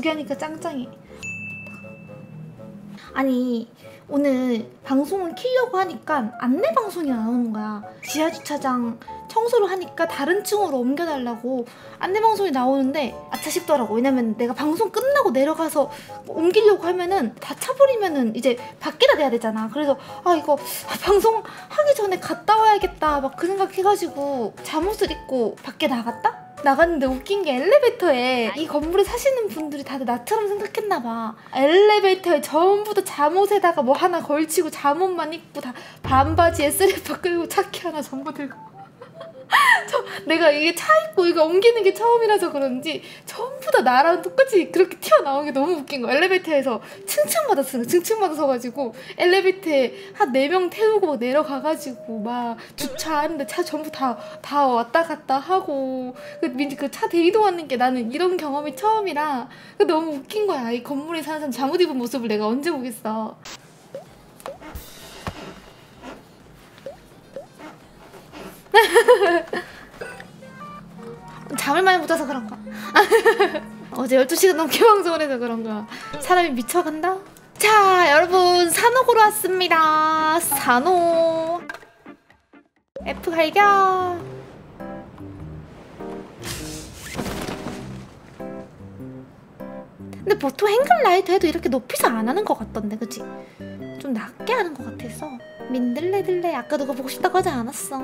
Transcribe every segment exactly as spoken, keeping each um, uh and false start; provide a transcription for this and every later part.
두 개 하니까 짱짱해. 아니 오늘 방송을 키려고 하니까 안내 방송이 나오는 거야. 지하주차장 청소를 하니까 다른 층으로 옮겨달라고 안내 방송이 나오는데 아차 싶더라고. 왜냐면 내가 방송 끝나고 내려가서 옮기려고 하면은 다 차버리면은 이제 밖에다 내야 되잖아. 그래서 아 이거 방송 하기 전에 갔다 와야겠다 막 그 생각해가지고 잠옷을 입고 밖에 나갔다? 나갔는데 웃긴 게 엘리베이터에 이 건물에 사시는 분들이 다들 나처럼 생각했나봐. 엘리베이터에 전부 다 잠옷에다가 뭐 하나 걸치고 잠옷만 입고 다 반바지에 슬리퍼 끌고 차키 하나 전부 들고 저, 내가 이게 차 입고 이거 옮기는 게 처음이라서 그런지 전부 다 나랑 똑같이 그렇게 튀어나온 게 너무 웃긴 거야. 엘리베이터에서 층층마다 쓰는 층층마다 서가지고 엘리베이터에 한 네 명 태우고 내려가가지고 막 주차하는데 차 전부 다, 다 왔다 갔다 하고 그 차 대이동하는 게 나는 이런 경험이 처음이라 너무 웃긴 거야. 이 건물에 사는 사람 잠옷 입은 모습을 내가 언제 보겠어. 잠을 많이 못 자서 그런가? 어제 열두 시간 넘게 방송을 해서 그런가? 사람이 미쳐간다? 자, 여러분 산옥으로 왔습니다. 산옥 F 갈겨. 근데 보통 행글라이트 해도 이렇게 높이서 안 하는 것 같던데, 그치? 좀 낮게 하는 것 같아서. 민들레들레 아까 누가 보고 싶다고 하지 않았어.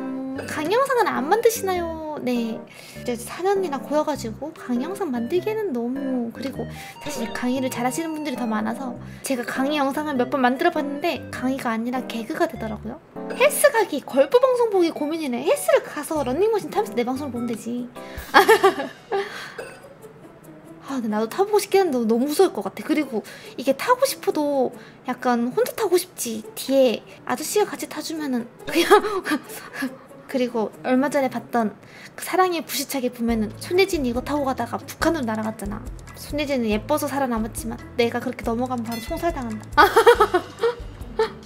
강영상은 안 만드시나요? 네, 이제 사연이랑 고여가지고 강영상 만들기에는 너무, 그리고 사실 강의를 잘 하시는 분들이 더 많아서 제가 강의 영상을 몇 번 만들어 봤는데 강의가 아니라 개그가 되더라고요. 헬스 가기, 골프 방송 보기 고민이네. 헬스를 가서 런닝머신 타면서 내 방송을 보면 되지. 아 근데 나도 타보고 싶긴 한데 너무 무서울 것 같아. 그리고 이게 타고 싶어도 약간 혼자 타고 싶지 뒤에 아저씨가 같이 타주면은 그냥 그리고 얼마 전에 봤던 그 사랑의 부시차기 보면은 손예진이 이거 타고 가다가 북한으로 날아갔잖아. 손예진은 예뻐서 살아남았지만 내가 그렇게 넘어가면 바로 총살당한다.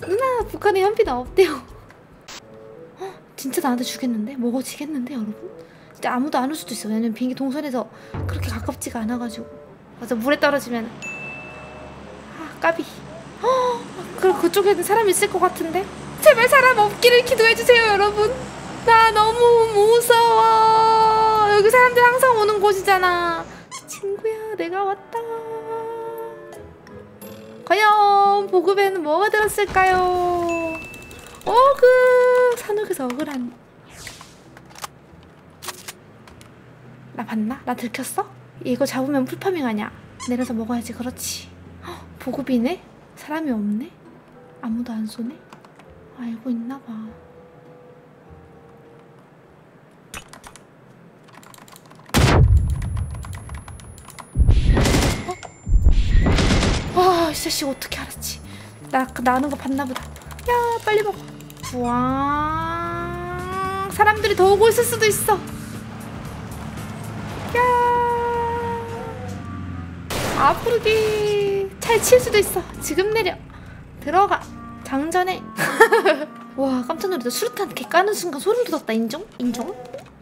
누나 북한에 현피는 없대요. 진짜 나한테 주겠는데? 먹어지겠는데 여러분? 아무도 안 올 수도 있어. 왜냐면 비행기 동선에서 그렇게 가깝지가 않아가지고. 맞아, 물에 떨어지면 아 까비. 허, 그럼 그쪽에는 사람이 있을 것 같은데? 제발 사람 없기를 기도해주세요 여러분. 나 너무 무서워. 여기 사람들 항상 오는 곳이잖아. 친구야 내가 왔다. 과연 보급에는 뭐가 들었을까요? 어그 산옥에서 억울한. 나 봤나? 나 들켰어? 이거 잡으면 풀파밍 아냐? 내려서 먹어야지. 그렇지. 헉, 보급이네? 사람이 없네? 아무도 안 쏘네? 알고 있나봐. 어? 와, 이 자식 어떻게 알았지? 나 아까 나오는 거 봤나보다. 야, 빨리 먹어. 부왕. 사람들이 더 오고 있을 수도 있어. 아프르기. 차에 치일 수도 있어. 지금 내려. 들어가. 장전해. 와 깜짝 놀랐다. 수류탄 개 까는 순간 소름 돋았다. 인정? 인정?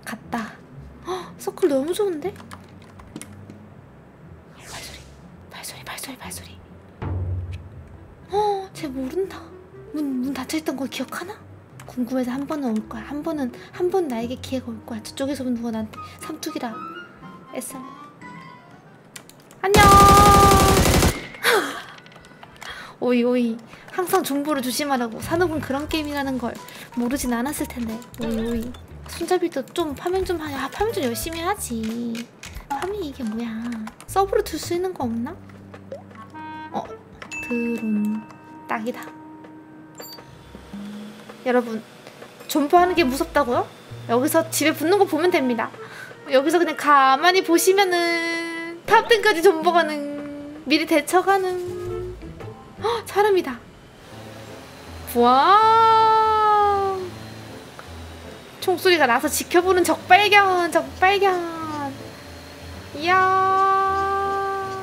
갔다. 헉, 서클 너무 좋은데? 발소리 발소리 발소리 발소리. 어, 쟤 모른다. 문, 문 닫혀있던 걸 기억하나? 궁금해서 한 번은 올 거야. 한 번은 한 번 나에게 기회가 올 거야. 저쪽에서 본 누가 나한테 삼투기라 애살. 안녕. 오이 오이. 항상 정보를 조심하라고. 산옥은 그런 게임이라는 걸 모르진 않았을 텐데. 오이 오이. 손잡이도 좀 파밍 좀 하냐. 아, 파밍 좀 열심히 하지. 파밍이 이게 뭐야. 서브로 줄 수 있는 거 없나? 어? 드론 딱이다. 여러분 점프하는 게 무섭다고요? 여기서 집에 붙는 거 보면 됩니다. 여기서 그냥 가만히 보시면은 탑 텐까지 전보 가능. 미리 대처 가능. 헉, 사람이다. 우와. 총소리가 나서 지켜보는 적발견, 적발견. 이야.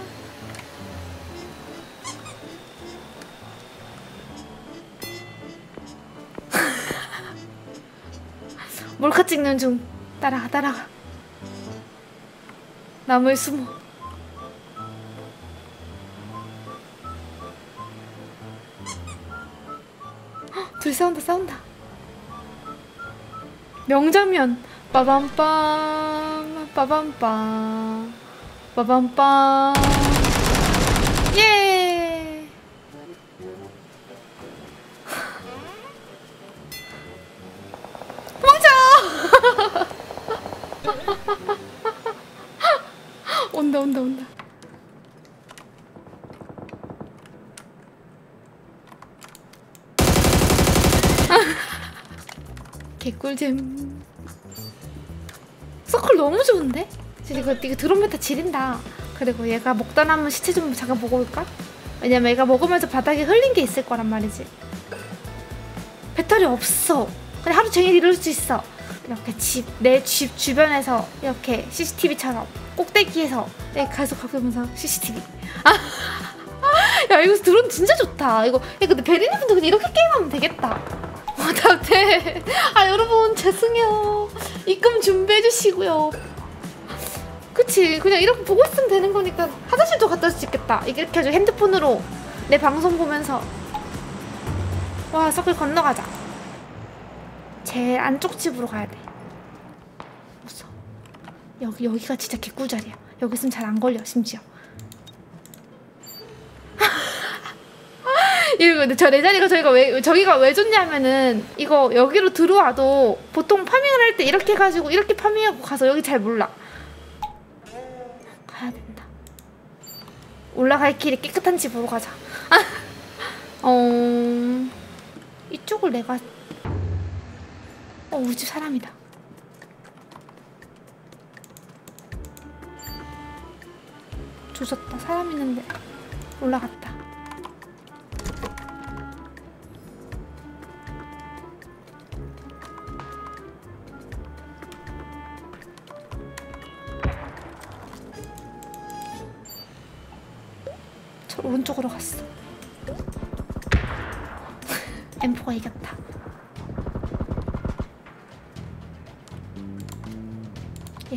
몰카 찍는 중. 따라가, 따라가. 나무에 숨어. 헉, 둘이 싸운다 싸운다. 명장면. 빠밤빵 빠밤빵 빠밤빵. 예. 도망쳐. 온다 온다 온다. 개꿀잼. 서클 너무 좋은데? 진짜 이거, 이거 드론메타 지린다. 그리고 얘가 먹다 남은 시체 좀 잠깐 보고 올까? 왜냐면 얘가 먹으면서 바닥에 흘린 게 있을 거란 말이지. 배터리 없어. 그냥 하루 종일 이럴 수 있어. 이렇게 집, 내 집 주변에서 이렇게 씨씨티비처럼 꼭대기에서 내 계속 가보면서 씨씨티비. 아, 야 이거 드론 진짜 좋다. 이거 야, 근데 베리님도 그냥 이렇게 게임하면 되겠다. 답답해. 아 여러분 죄송해요. 입금 준비해주시고요. 그치 그냥 이렇게 보고 있으면 되는 거니까. 화장실도 갔다 올 수 있겠다. 이렇게 해서 핸드폰으로 내 방송 보면서. 와 서클 건너가자. 제일 안쪽 집으로 가야 돼. 무서워. 여기, 여기가 진짜 개꿀자리야. 여기 있으면 잘 안 걸려 심지어. 이거 근데 저 내 자리가 저희가 왜 저기가 왜 좋냐면은 이거 여기로 들어와도 보통 파밍을 할 때 이렇게 해가지고 이렇게 파밍하고 가서 여기 잘 몰라. 가야 된다. 올라갈 길이 깨끗한 집으로 가자. 아, 어 이쪽을 내가. 어 우리 집 사람이다. 조졌다. 사람 있는데 올라갔다. 오른쪽으로 갔어. 엠포가 이겼다.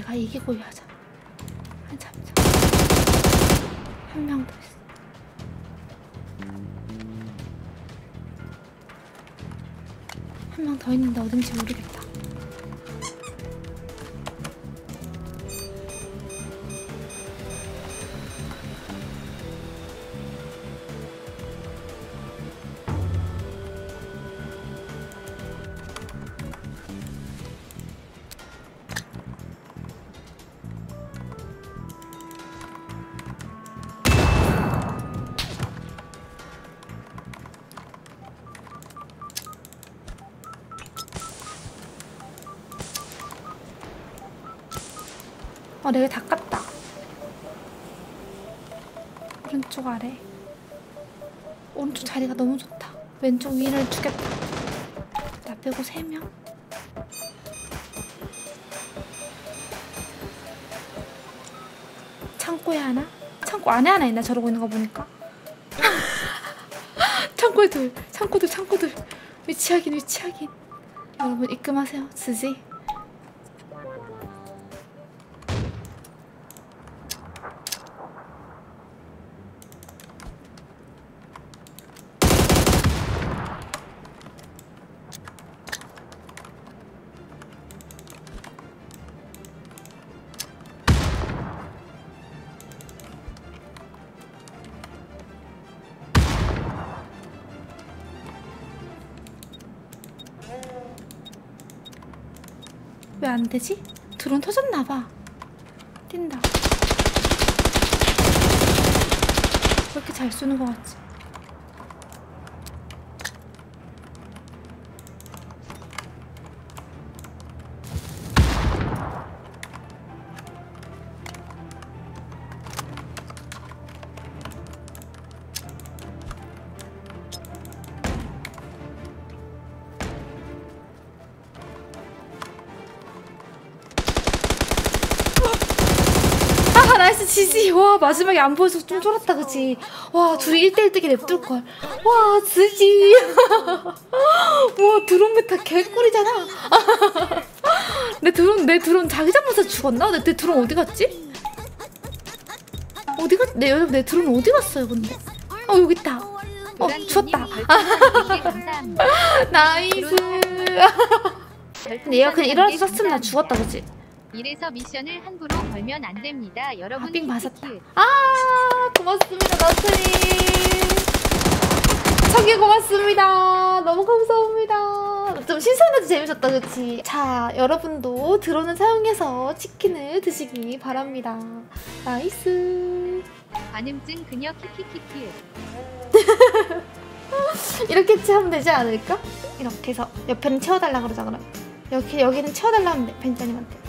얘가 이기고 이하자. 한참 한 명 더 있어. 한 명 더 있는데 어딘지 모르겠다. 어, 내가 다 깠다. 오른쪽 아래. 오른쪽 자리가 너무 좋다. 왼쪽 위를 죽였다. 나 빼고 세 명. 창고에 하나? 창고 안에 하나 있나? 저러고 있는 거 보니까. 창고에 둘. 창고 둘. 창고 둘. 위치 확인. 위치 확인. 여러분 입금하세요. 쓰지. 왜 안 되지? 드론 터졌나봐. 뛴다. 그렇게 잘 쏘는 것 같지? 나이스 지지. 와 마지막에 안 보여서 좀 쫄았다 그치? 와 둘이 일 대일 뜨게 냅둘걸. 와 지지. 와 드론메타 개꿀이잖아. 내 드론 내 드론 자기 잘못해서 죽었나? 내, 내 드론 어디 갔지? 어디 갔? 내 여러분 내 드론 어디 갔어요 근데? 어 여기 있다. 어 죽었다. 나이스. 근데 얘가 그냥 일어나서 썼으면 나 죽었다, 그치? 이래서 미션을 함부로 걸면 안 됩니다. 여러분. 아, 빙 맞았다. 아, 고맙습니다, 너트님. 저기 고맙습니다. 너무 감사합니다. 좀 신선해도 재밌었다, 그치? 자, 여러분도 드론을 사용해서 치킨을 드시기 바랍니다. 나이스. 반음증 그녀 키키키키. 이렇게 채우면 되지 않을까? 이렇게 해서 옆에는 채워달라 그러자. 그럼 여기, 여기는 채워달라 하면 돼, 벤자님한테.